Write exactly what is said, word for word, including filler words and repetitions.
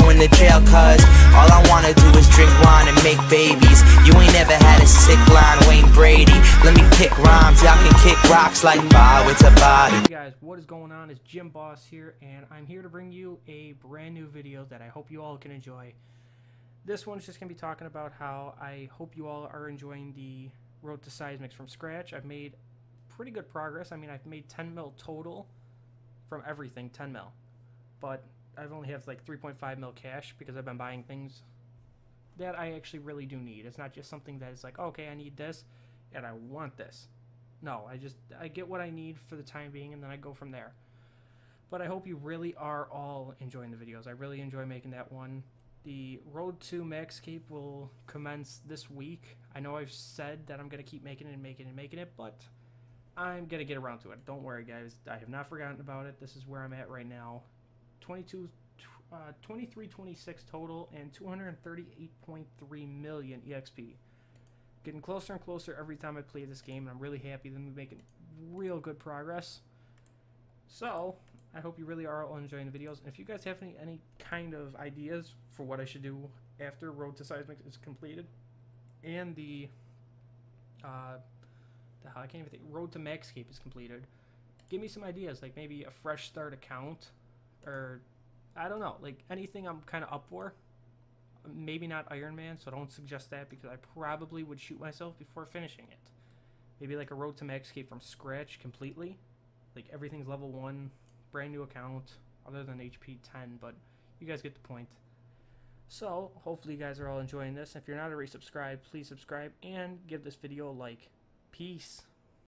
going to jail, cuz all I wanna do is drink wine and make babies. You ain't never had a sick line, Wayne Brady. Let me kick rhymes, y'all can kick rocks like Bob, it's a body. Hey guys, what is going on? It's Jim Boss here, and I'm here to bring you a brand new video that I hope you all can enjoy. This one's just gonna be talking about how I hope you all are enjoying the Road to Seismics from scratch. I've made pretty good progress. I mean, I've made ten mil total from everything, ten mil, but I've only have like three point five mil cash because I've been buying things that I actually really do need. It's not just something that is like, okay, I need this and I want this. No, I just I get what I need for the time being and then I go from there. But I hope you really are all enjoying the videos. I really enjoy making that one. The Road to Max Cape will commence this week. I know I've said that I'm going to keep making it and making it and making it, but I'm going to get around to it. Don't worry, guys. I have not forgotten about it. This is where I'm at right now. twenty-two, uh, twenty-three twenty-six total and two hundred thirty-eight point three million E X P. Getting closer and closer every time I play this game, and I'm really happy that I'm making real good progress. So I hope you really are all enjoying the videos. And if you guys have any, any kind of ideas for what I should do after Road to Seismics is completed, and the uh, the I can't even think Road to Max Cape is completed, give me some ideas, like maybe a fresh start account, or I don't know, like anything I'm kind of up for. Maybe not Iron Man, so don't suggest that because I probably would shoot myself before finishing it. Maybe like a Road to Max Cape from scratch completely, like everything's level one. Brand new account other than H P ten, but you guys get the point. So hopefully you guys are all enjoying this. If you're not already subscribed, please subscribe and give this video a like. Peace.